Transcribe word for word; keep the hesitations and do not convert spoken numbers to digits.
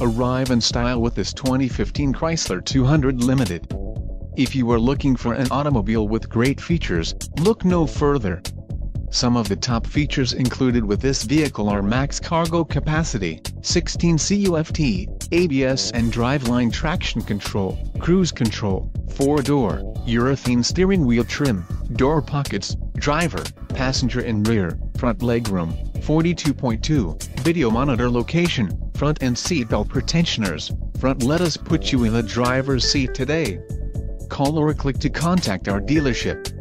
Arrive in style with this twenty fifteen Chrysler two hundred Limited. If you are looking for an automobile with great features, look no further. Some of the top features included with this vehicle are max cargo capacity, sixteen cubic feet, A B S and driveline traction control, cruise control, four-door, urethane steering wheel trim, door pockets, driver, passenger and rear, front legroom, forty-two point two, video monitor location, front and seat belt pretensioners. Front let us put you in the driver's seat today. Call or click to contact our dealership.